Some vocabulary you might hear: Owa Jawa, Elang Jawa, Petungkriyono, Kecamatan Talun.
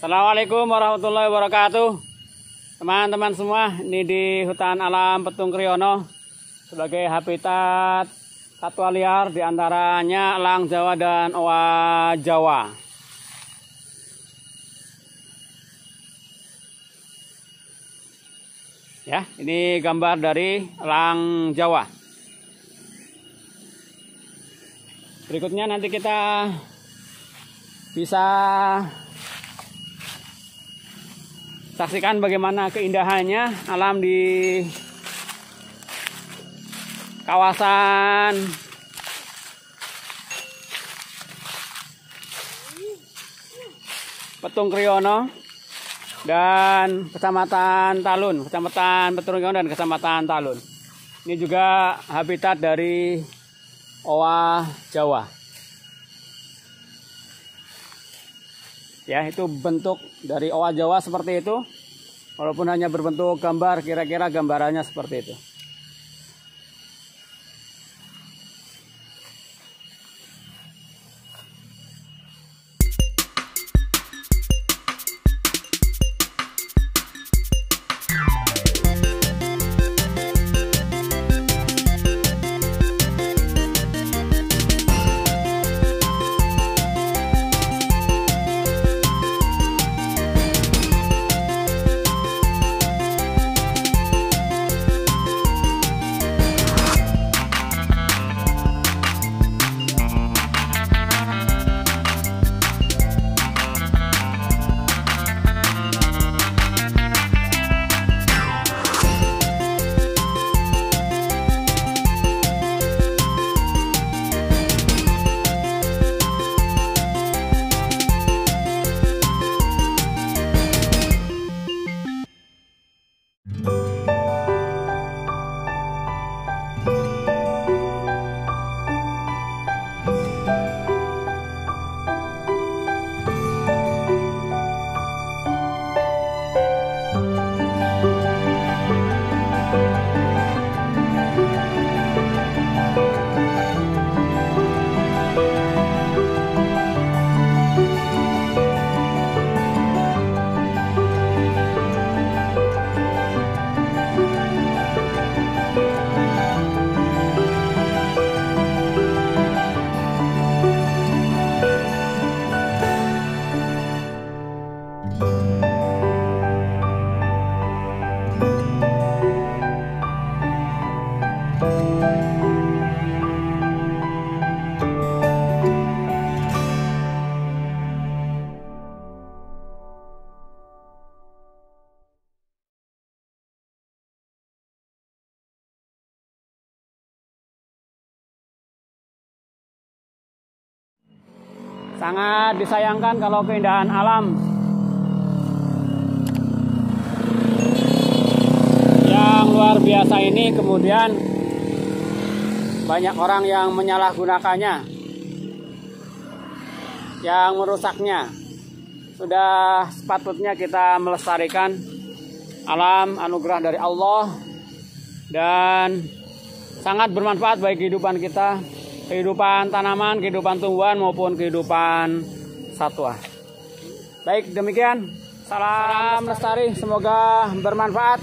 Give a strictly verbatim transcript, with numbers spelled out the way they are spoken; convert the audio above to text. Assalamualaikum warahmatullahi wabarakatuh. Teman-teman semua, ini di hutan alam Petungkriyono sebagai habitat satwa liar diantaranya elang Jawa dan owa Jawa. Ya, ini gambar dari elang Jawa. Berikutnya nanti kita bisa saksikan bagaimana keindahannya alam di kawasan Petungkriyono dan Kecamatan Talun, Kecamatan Petungkriyono dan Kecamatan Talun. Ini juga habitat dari owa Jawa. Ya, itu bentuk dari owa Jawa seperti itu. Walaupun hanya berbentuk gambar, kira-kira gambarannya seperti itu. Sangat disayangkan kalau keindahan alam yang luar biasa ini kemudian banyak orang yang menyalahgunakannya, yang merusaknya. Sudah sepatutnya kita melestarikan alam, anugerah dari Allah, dan sangat bermanfaat bagi kehidupan kita, kehidupan tanaman, kehidupan tumbuhan, maupun kehidupan satwa. Baik, demikian. Salam lestari, semoga bermanfaat.